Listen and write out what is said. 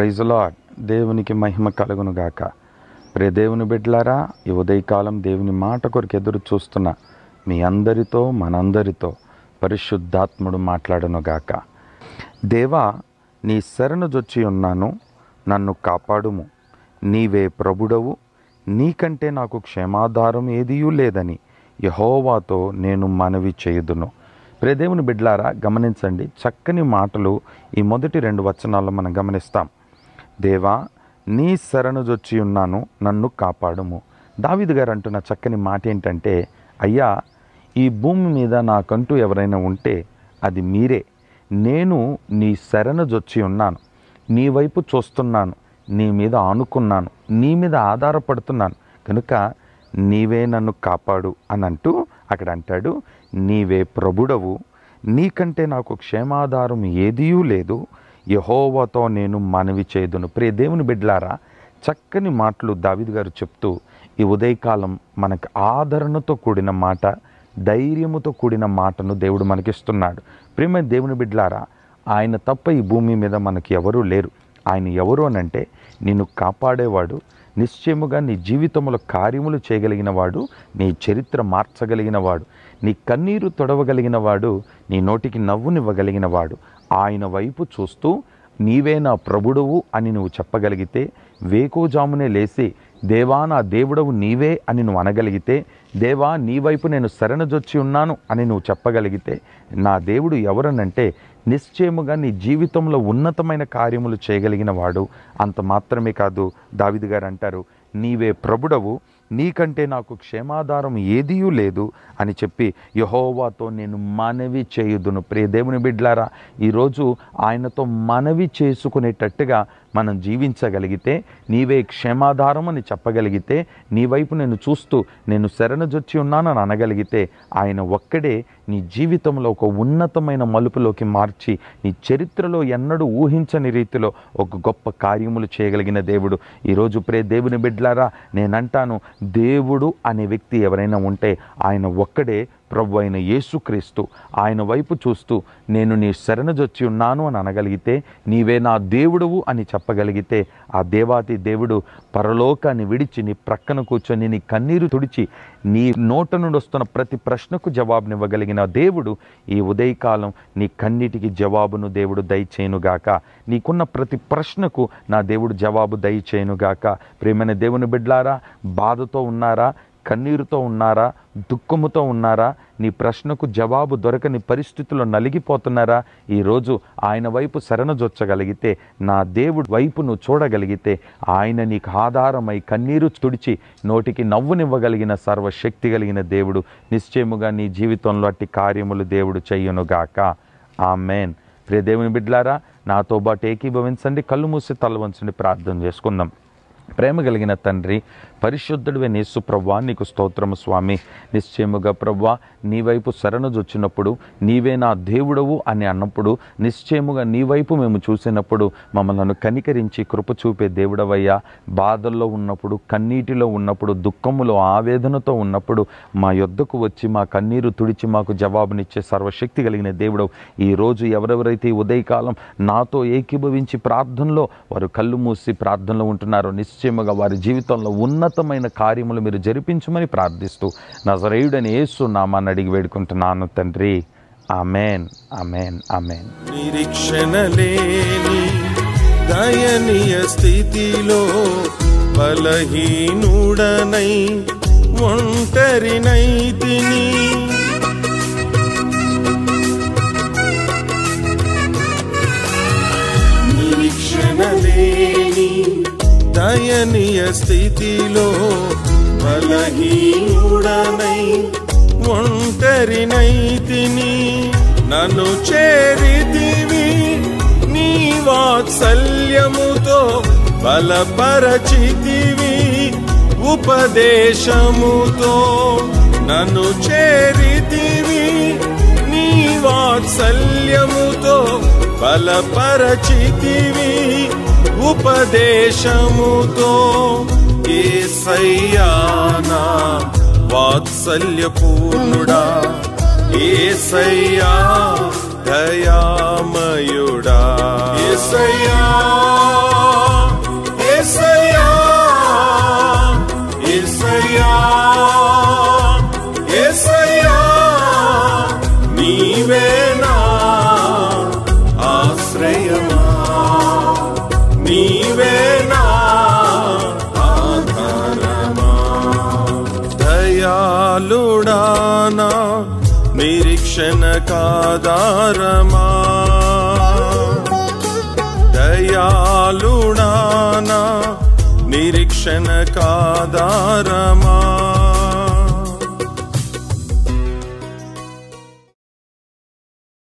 Praise lord. దేవునికి మహిమ కలుగును గాక. ప్రియ దేవుని బిడ్డలారా, ఈ ఉదయకాలం దేవుని మాట కొరకు ఎదురు చూస్తున్న మీ అందరితో మనందరితో పరిశుద్ధాత్ముడు మాట్లాడును గాక. దేవా, నీ శరణుజొచ్చి ఉన్నాను, నన్ను కాపాడుము. నీవే ప్రభుడవు, నీకంటే నాకు క్షేమాధారం ఏదియూ లేదని యెహోవాతో నేను మనవి చేయుదును. ప్రియ దేవుని బిడ్డలారా, గమనించండి, చక్కని మాటలు ఈ మొదటి 2 వచనాల్లో మనం గమనిస్తాం. దేవా, నీ శరణుజొచ్చి ఉన్నాను, నన్ను కాపాడుము. దావీదు గారు అంటున్న చక్కని మాట ఏంటంటే, అయ్యా, ఈ భూమి మీద నాకంటూ ఎవరైనా ఉంటే అది మీరే. నేను నీ శరణుజొచ్చి ఉన్నాను, నీ వైపు చూస్తున్నాను, నీ మీద ఆనుకున్నాను, నీ మీద ఆధారపడుతున్నాను, కనుక నీవే నన్ను కాపాడు అని అంటూ అక్కడ అంటాడు, నీవే ప్రభుడవు, నీకంటే నాకు క్షేమాధారం ఏదియూ లేదు, యెహోవాతో నేను మనవి చేయుదును. ప్రియ దేవుని బిడ్డలారా, చక్కని మాటలు దావీదు గారు చెప్తూ ఈ ఉదయకాలం మనకు ఆదరణతో కూడిన మాట, ధైర్యముతో కూడిన మాటను దేవుడు మనకిస్తున్నాడు. ప్రియమైన దేవుని బిడ్డలారా, ఆయన తప్ప ఈ భూమి మీద మనకి ఎవరూ లేరు. ఆయన ఎవరు అనంటే, నిన్ను కాపాడేవాడు, నిశ్చయముగా నీ జీవితంలో కార్యములు చేయగలిగిన వాడు, నీ చరిత్ర మార్చగలిగిన వాడు, నీ కన్నీరు తొడవగలిగిన వాడు, నీ నోటికి నవ్వునివ్వగలిగిన వాడు. ఆయన వైపు చూస్తూ నీవే నా ప్రభుడవు అని నువ్వు చెప్పగలిగితే, వేకోజామునే లేసి దేవా నా దేవుడవు నీవే అని నువ్వు అనగలిగితే, దేవా నీ వైపు నేను శరణుజొచ్చి ఉన్నాను అని నువ్వు చెప్పగలిగితే, నా దేవుడు ఎవరనంటే నిశ్చయముగా నీ జీవితంలో ఉన్నతమైన కార్యములు చేయగలిగిన వాడు. అంత మాత్రమే కాదు, దావీదు గారు అంటారు, నీవే ప్రభుడవు, నీకంటే నాకు క్షేమాధారం ఏదియూ లేదు అని చెప్పి యెహోవాతో నేను మనవి చేయుదును. ప్రియ దేవుని బిడ్డలారా, ఈరోజు ఆయనతో మనవి చేసుకునేటట్టుగా మనం జీవించగలిగితే, నీవే క్షేమాధారం అని చెప్పగలిగితే, నీ వైపు నేను చూస్తూ నేను శరణుజొచ్చి ఉన్నానని అనగలిగితే, ఆయన ఒక్కడే నీ జీవితంలో ఒక ఉన్నతమైన మలుపులోకి మార్చి నీ చరిత్రలో ఎన్నడూ ఊహించని రీతిలో ఒక గొప్ప కార్యములు చేయగలిగిన దేవుడు ఈరోజు. ప్రియ దేవుని బిడ్డలారా, నేనంటాను, దేవుడు అనే వ్యక్తి ఎవరైనా ఉంటే ఆయన ఒక్కడే ప్రభు అయిన యేసుక్రీస్తు. ఆయన వైపు చూస్తూ నేను నీ శరణుజొచ్చి ఉన్నాను అని అనగలిగితే, నీవే నా దేవుడువు అని చెప్పగలిగితే, ఆ దేవాతి దేవుడు పరలోకాన్ని విడిచి నీ ప్రక్కన కూర్చొని నీ కన్నీరు తుడిచి నీ నోట నుండి వస్తున్న ప్రతి ప్రశ్నకు జవాబునివ్వగలిగిన దేవుడు ఈ ఉదయకాలం నీ కన్నిటికి జవాబును దేవుడు దయచేయునుగాక. నీకున్న ప్రతి ప్రశ్నకు నా దేవుడు జవాబు దయచేయునుగాక. ప్రియమైన దేవుని బిడ్డలారా, బాధతో ఉన్నారా, కన్నీరుతో ఉన్నారా, దుఃఖముతో ఉన్నారా, నీ ప్రశ్నకు జవాబు దొరకని పరిస్థితుల్లో నలిగిపోతున్నారా, ఈరోజు ఆయన వైపు శరణుజొచ్చగలిగితే, నా దేవుడి వైపు నువ్వు చూడగలిగితే, ఆయన నీకు ఆధారమై కన్నీరు తుడిచి నోటికి నవ్వునివ్వగలిగిన సర్వశక్తి కలిగిన దేవుడు నిశ్చయముగా నీ జీవితంలో అట్టి కార్యములు దేవుడు చెయ్యునుగాక. ఆమెన్. ప్రియ దేవుని బిడ్డలారా, నాతో పాటు ఏకీభవించండి, కళ్ళు మూసి తల వంచండి, ప్రార్థన చేసుకుందాం. ప్రేమ కలిగిన తండ్రి, పరిశుద్ధుడివైన యేసు ప్రభువా, నీకు స్తోత్రము స్వామి. నిశ్చయముగా ప్రభువా, నీ వైపు శరణుజొచ్చినప్పుడు, నీవే నా దేవుడవు అని అన్నప్పుడు, నిశ్చయముగా నీ వైపు మేము చూసినప్పుడు మమ్మల్ని కనికరించి కృప చూపే దేవుడవయ్యా. బాధల్లో ఉన్నప్పుడు, కన్నీటిలో ఉన్నప్పుడు, దుఃఖములో ఆవేదనతో ఉన్నప్పుడు మా యొద్దకు వచ్చి మా కన్నీరు తుడిచి మాకు జవాబునిచ్చే సర్వశక్తి కలిగిన దేవుడవు. ఈరోజు ఎవరెవరైతే ఉదయకాలం నాతో ఏకీభవించి ప్రార్థనలో వారు కళ్ళు మూసి ప్రార్థనలో ఉంటున్నారో, నిశ్చయముగా వారి జీవితంలో ఉన్నతమైన కార్యములు మీరు జరిపించమని ప్రార్థిస్తూ నజరేయుడని యేసు నామాన్ని అడిగి వేడుకుంటున్నాను తండ్రి. Amen, amen, amen. నిరీక్షణ లేని దయనీయ స్థితిలో బలహీనుడనై ఒంటరినై తిని, నిరీక్షణ లేని దయనీయ స్థితిలో బలహీనుడనై ఒంటరినై తిని, నన్ను చేరితివి నీ వాత్సల్యముతో, బలపరచితివి ఉపదేశముతో, నన్ను చేరితివి నీ వాత్సల్యముతో, బలపరచితివి ఉపదేశముతో. యేసయ్యా నా వాత్సల్యపూర్ణుడా, యేసయ్యా దయామయుడా, యేసయ్యా दर्शन का दारमा दयालु नाना निरीक्षण का दारमा।